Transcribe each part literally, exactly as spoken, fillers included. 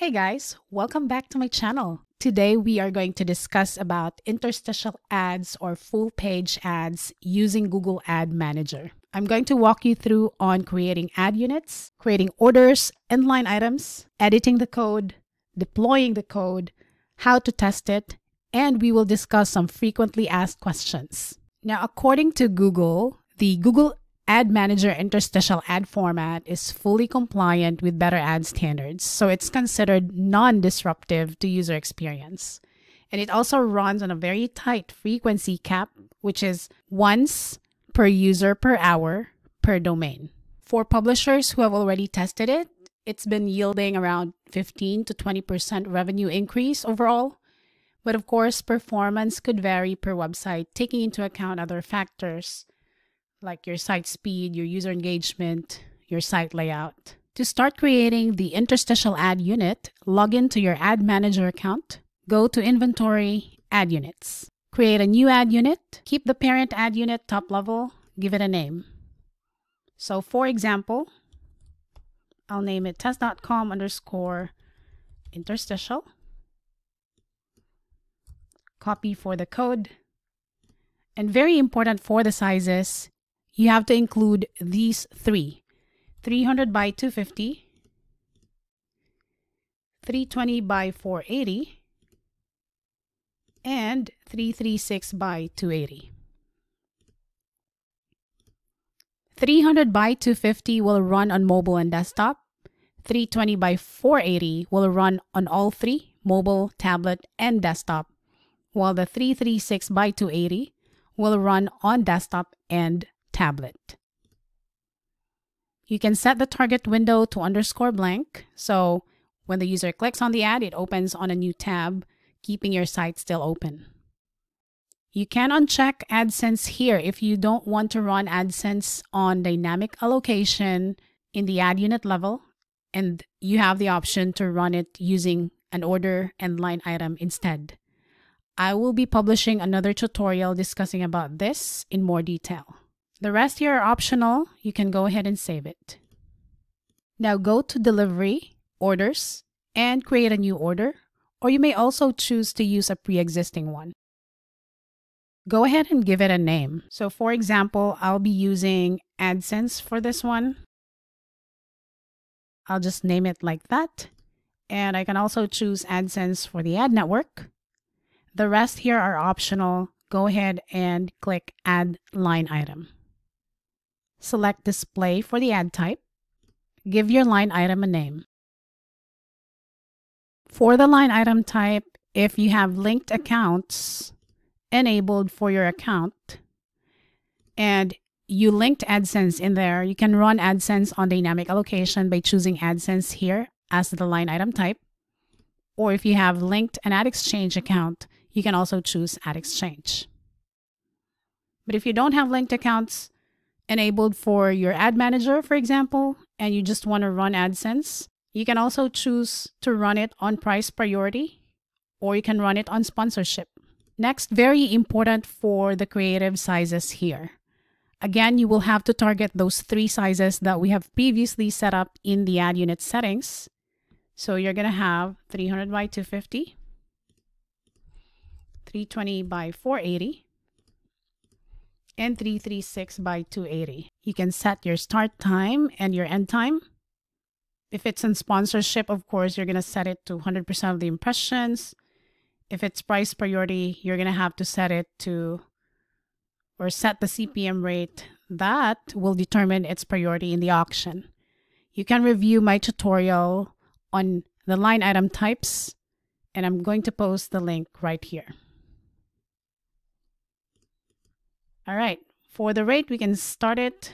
Hey guys, welcome back to my channel. Today we are going to discuss about interstitial ads or full page ads using Google Ad Manager. I'm going to walk you through on creating ad units, creating orders and line items, editing the code, deploying the code, how to test it, and we will discuss some frequently asked questions. Now, according to Google, the Google Ad Manager interstitial ad format is fully compliant with Better Ads standards, so it's considered non-disruptive to user experience. And it also runs on a very tight frequency cap, which is once per user per hour per domain. For publishers who have already tested it, it's been yielding around fifteen to twenty percent revenue increase overall. But of course, performance could vary per website, taking into account other factors, like your site speed, your user engagement, your site layout. To start creating the interstitial ad unit, log into your Ad Manager account, go to Inventory, Ad Units. Create a new ad unit, keep the parent ad unit top level, give it a name. So for example, I'll name it test dot com underscore interstitial. Copy for the code. And very important for the sizes, you have to include these three, three hundred by two fifty, three twenty by four eighty, and three thirty-six by two eighty. three hundred by two fifty will run on mobile and desktop. three twenty by four eighty will run on all three, mobile, tablet, and desktop, while the three thirty-six by two eighty will run on desktop and tablet. You can set the target window to underscore blank, so when the user clicks on the ad, it opens on a new tab, keeping your site still open. You can uncheck AdSense here if you don't want to run AdSense on dynamic allocation in the ad unit level, and you have the option to run it using an order and line item instead. I will be publishing another tutorial discussing about this in more detail. The rest here are optional. You can go ahead and save it. Now go to Delivery, Orders, and create a new order, or you may also choose to use a pre-existing one. Go ahead and give it a name. So for example, I'll be using AdSense for this one. I'll just name it like that. And I can also choose AdSense for the ad network. The rest here are optional. Go ahead and click Add Line Item. Select Display for the ad type. Give your line item a name. For the line item type, if you have linked accounts enabled for your account and you linked AdSense in there, you can run AdSense on dynamic allocation by choosing AdSense here as the line item type. Or if you have linked an Ad Exchange account, you can also choose Ad Exchange. But if you don't have linked accounts enabled for your Ad Manager, for example, and you just want to run AdSense, you can also choose to run it on price priority, or you can run it on sponsorship. Next, very important for the creative sizes here. Again, you will have to target those three sizes that we have previously set up in the ad unit settings. So you're going to have three hundred by two fifty. three twenty by four eighty, and three thirty-six by two eighty. You can set your start time and your end time. If it's in sponsorship, of course, you're going to set it to one hundred percent of the impressions. If it's price priority, you're going to have to set it to, or set the C P M rate. That will determine its priority in the auction. You can review my tutorial on the line item types, and I'm going to post the link right here. All right, for the rate, we can start it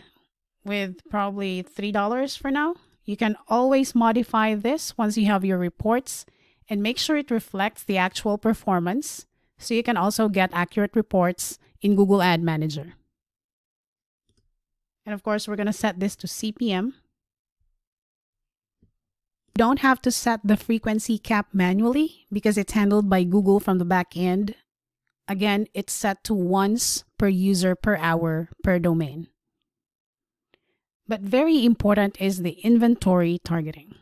with probably three dollars for now. You can always modify this once you have your reports and make sure it reflects the actual performance, so you can also get accurate reports in Google Ad Manager. And of course, we're going to set this to C P M. You don't have to set the frequency cap manually because it's handled by Google from the back end. Again, it's set to once per user per hour per domain. But very important is the inventory targeting.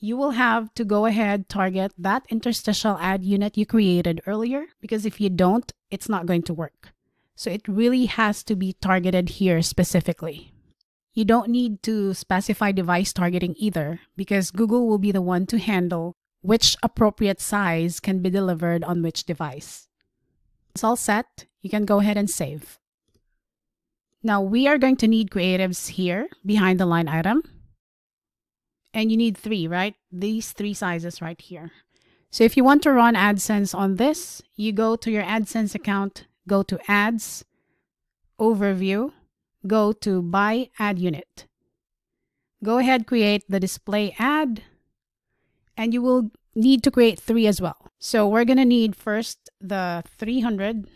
you will have to go ahead, target that interstitial ad unit you created earlier, because if you don't, it's not going to work. So it really has to be targeted here specifically. You don't need to specify device targeting either, because Google will be the one to handle which appropriate size can be delivered on which device. It's all set. You can go ahead and save. Now we are going to need creatives here behind the line item. And you need three, right? These three sizes right here. So if you want to run AdSense on this, you go to your AdSense account, go to Ads, Overview, go to Buy Ad Unit. Go ahead, create the display ad, and you will need to create three as well. So we're going to need first the three hundred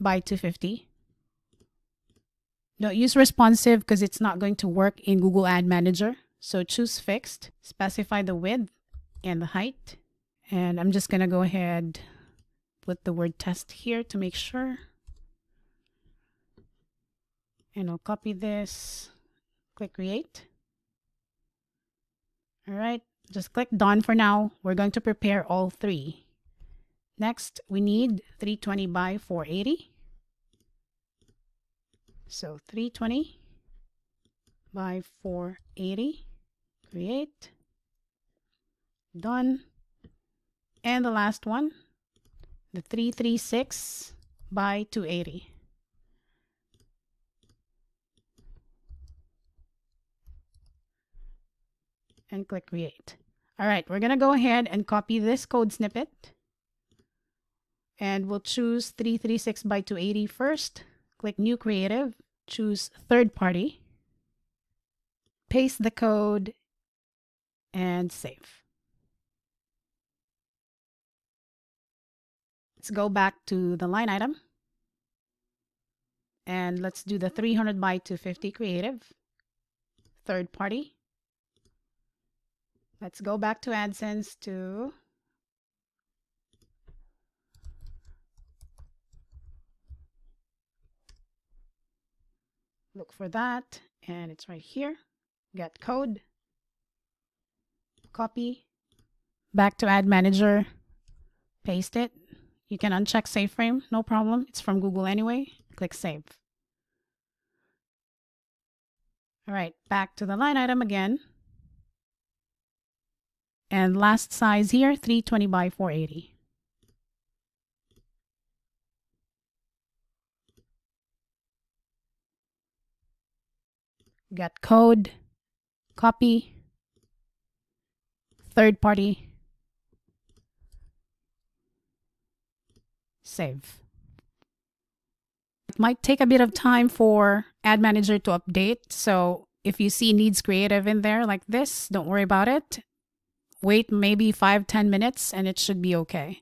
by two fifty. Don't use responsive because it's not going to work in Google Ad Manager. So choose fixed, specify the width and the height. And I'm just going to go ahead, put the word test here to make sure. And I'll copy this, click create. All right, just click done for now. We're going to prepare all three. Next, we need three twenty by four eighty. So three twenty by four eighty, create, done. And the last one, the three thirty-six by two eighty. And click create. All right, we're gonna go ahead and copy this code snippet. And we'll choose three thirty-six by two eighty first. Click new creative, choose third party, paste the code, and save. Let's go back to the line item. And let's do the three hundred by two fifty creative, third party. Let's go back to AdSense to look for that, and it's right here. Get code, copy, back to Ad Manager, paste it. You can uncheck Save Frame, no problem. It's from Google anyway. Click Save. All right, back to the line item again. And last size here, three twenty by four eighty. Get code, copy, third party, save. It might take a bit of time for Ad Manager to update. So if you see needs creative in there like this, don't worry about it. Wait maybe five, ten minutes and it should be okay.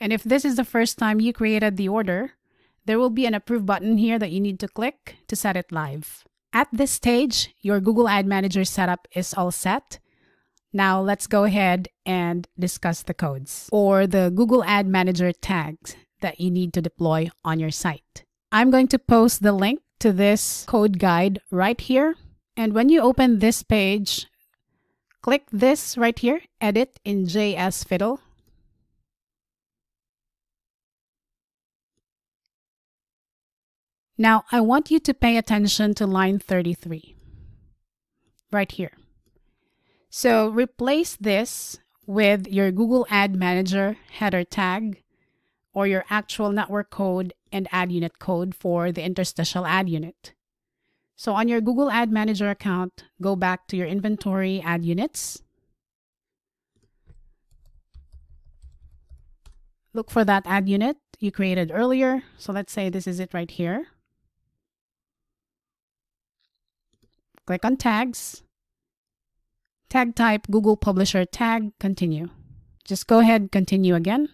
And if this is the first time you created the order, there will be an approve button here that you need to click to set it live. At this stage, your Google Ad Manager setup is all set. Now let's go ahead and discuss the codes or the Google Ad Manager tags that you need to deploy on your site. I'm going to post the link to this code guide right here. And when you open this page, click this right here, edit in J S Fiddle. Now I want you to pay attention to line thirty-three, right here. So replace this with your Google Ad Manager header tag or your actual network code and ad unit code for the interstitial ad unit. So on your Google Ad Manager account, go back to your inventory ad units. Look for that ad unit you created earlier. So let's say this is it right here. Click on tags. Tag type, Google Publisher Tag, continue. Just go ahead, continue again.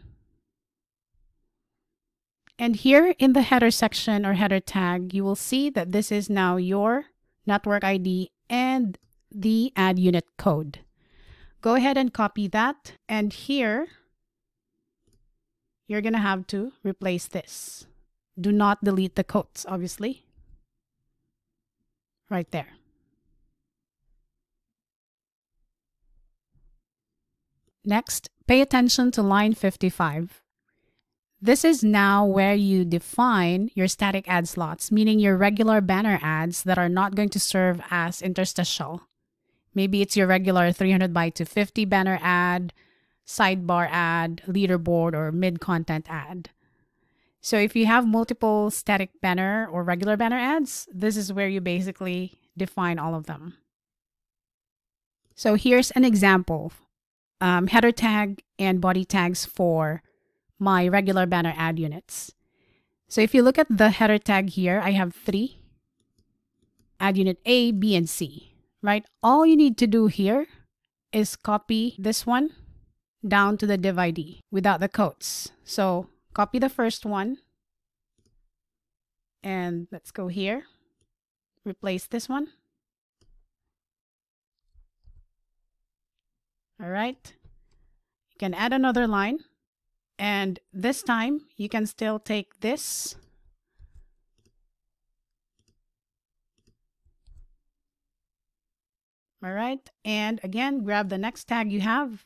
And here in the header section or header tag, you will see that this is now your network I D and the ad unit code. Go ahead and copy that. And here, you're going to have to replace this. Do not delete the codes, obviously. Right there. Next, pay attention to line fifty-five. This is now where you define your static ad slots, meaning your regular banner ads that are not going to serve as interstitial. Maybe it's your regular three hundred by two fifty banner ad, sidebar ad, leaderboard, or mid-content ad. So if you have multiple static banner or regular banner ads, this is where you basically define all of them. So here's an example. Um, header tag and body tags for my regular banner ad units. So if you look at the header tag here, I have three. Ad unit A, B, and C, right? All you need to do here is copy this one down to the div I D without the codes. So copy the first one and let's go here, replace this one. All right, you can add another line, and this time you can still take this all right and again grab the next tag you have.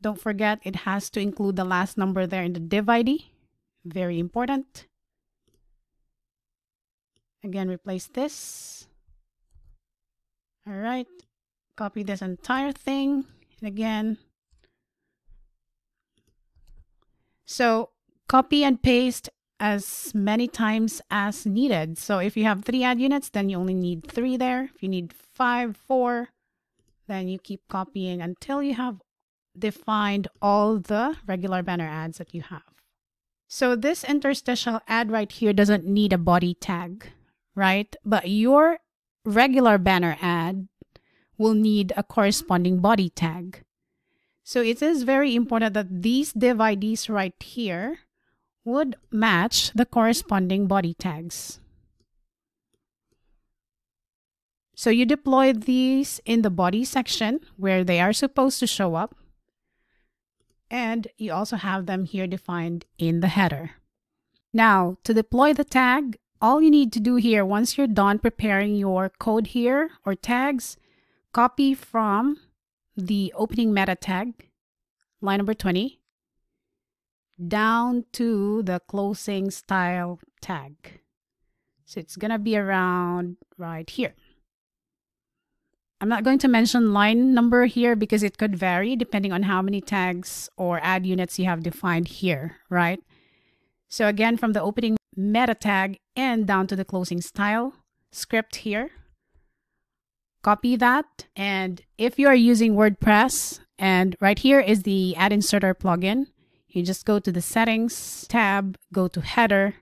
Don't forget it has to include the last number there in the div I D, very important. Again, replace this. All right, copy this entire thing, and again. So copy and paste as many times as needed. So if you have three ad units, then you only need three there. If you need five, four, then you keep copying until you have defined all the regular banner ads that you have. So this interstitial ad right here doesn't need a body tag, right? But your regular banner ad will need a corresponding body tag. So it is very important that these div I Ds right here would match the corresponding body tags. So you deploy these in the body section where they are supposed to show up, and you also have them here defined in the header. Now, to deploy the tag, all you need to do here, once you're done preparing your code here or tags, copy from the opening meta tag, line number twenty, down to the closing style tag. So it's gonna be around right here. I'm not going to mention line number here because it could vary depending on how many tags or ad units you have defined here, right? So again, from the opening meta tag and down to the closing style script here. Copy that, and if you are using WordPress, and right here is the Ad Inserter plugin, you just go to the settings tab, go to header,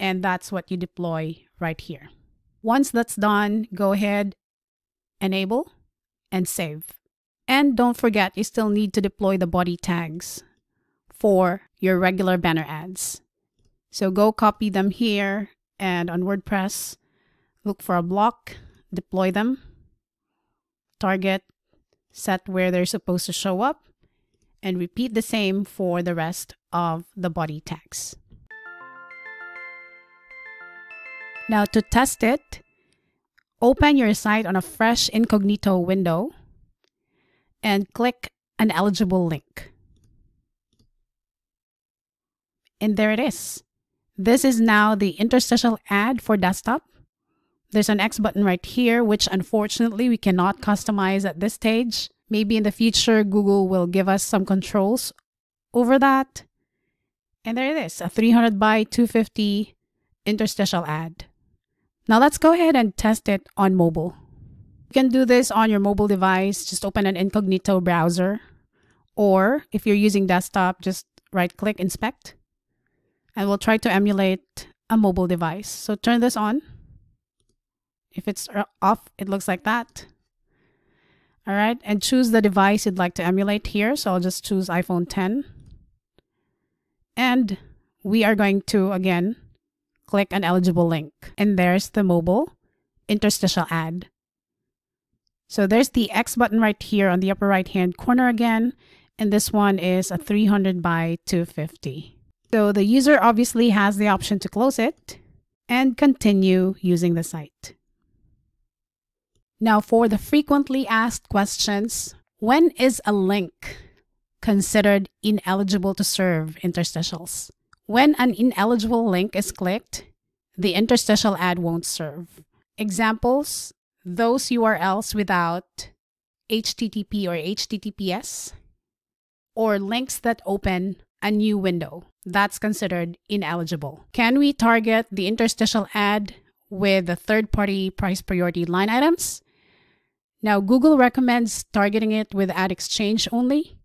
and that's what you deploy right here. Once that's done, go ahead, enable, and save. And don't forget, you still need to deploy the body tags for your regular banner ads. So go copy them here, and on WordPress, look for a block, deploy them, target, set where they're supposed to show up, and repeat the same for the rest of the body tags. Now to test it, open your site on a fresh incognito window and click an eligible link. And there it is. This is now the interstitial ad for desktop. There's an X button right here, which unfortunately we cannot customize at this stage. Maybe in the future, Google will give us some controls over that. And there it is, a three hundred by two fifty interstitial ad. Now let's go ahead and test it on mobile. You can do this on your mobile device. Just open an incognito browser. Or if you're using desktop, just right-click Inspect. And we'll try to emulate a mobile device. So turn this on. If it's off, it looks like that. All right, and choose the device you'd like to emulate here. So I'll just choose iPhone ten. And we are going to, again, click an eligible link. And there's the mobile interstitial ad. So there's the X button right here on the upper right-hand corner again. And this one is a three hundred by two fifty. So the user obviously has the option to close it and continue using the site. Now for the frequently asked questions, when is a link considered ineligible to serve interstitials? When an ineligible link is clicked, the interstitial ad won't serve. Examples, those U R Ls without H T T P or H T T P S, or links that open a new window. That's considered ineligible. Can we target the interstitial ad with the third-party price priority line items? Now, Google recommends targeting it with Ad Exchange only,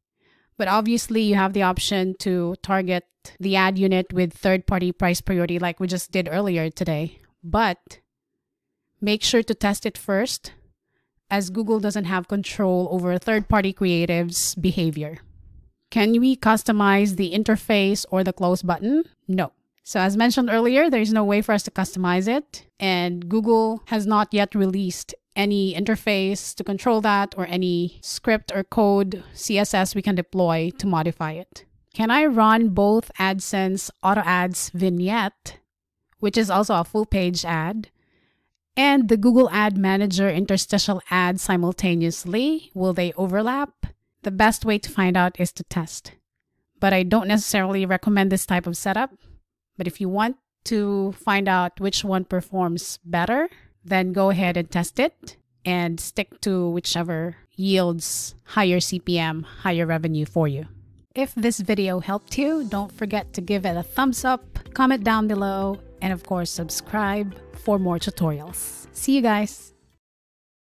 but obviously you have the option to target the ad unit with third-party price priority like we just did earlier today. But make sure to test it first, as Google doesn't have control over third-party creatives' behavior. Can we customize the interface or the close button? No. So as mentioned earlier, there is no way for us to customize it, and Google has not yet released any interface to control that or any script or code C S S we can deploy to modify it. Can I run both AdSense Auto Ads vignette, which is also a full-page ad, and the Google Ad Manager interstitial ad simultaneously? Will they overlap? The best way to find out is to test. But I don't necessarily recommend this type of setup. But if you want to find out which one performs better, then go ahead and test it and stick to whichever yields higher C P M, higher revenue for you. If this video helped you, don't forget to give it a thumbs up, comment down below, and of course subscribe for more tutorials. See you guys!